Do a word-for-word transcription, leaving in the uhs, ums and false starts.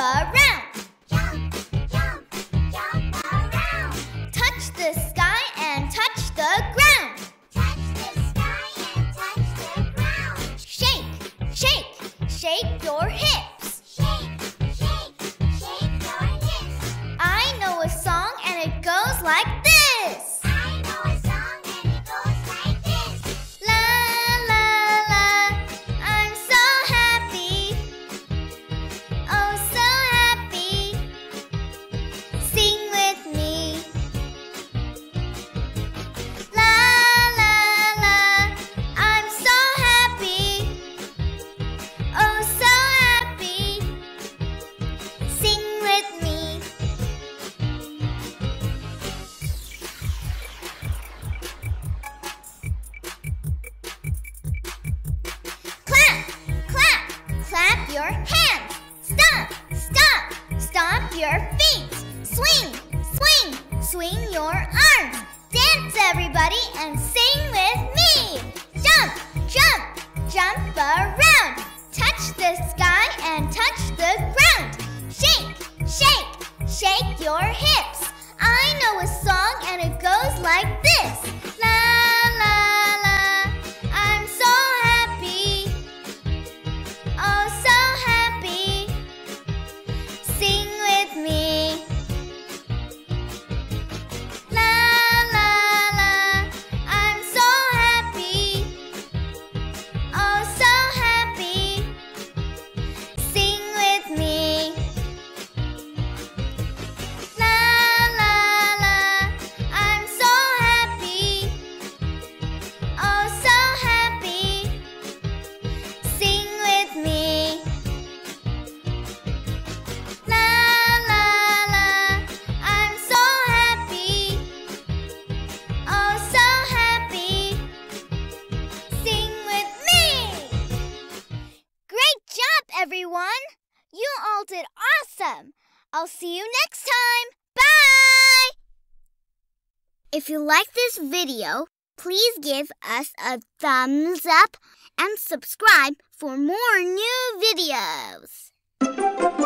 around. Jump, jump, jump around. Touch the sky and touch the ground. Touch the sky and touch the ground. Shake, shake, shake your hips. Shake, shake, shake your hips. I know a song and it goes like this. Clap your hands, stomp, stomp, stomp your feet, swing, swing, swing your arms, dance everybody and sing with me. Jump, jump, jump around, touch the sky and touch the ground. Shake, shake, shake your hips. I know a song and it goes like this. Everyone, you all did awesome! I'll see you next time! Bye! If you like this video, please give us a thumbs up and subscribe for more new videos!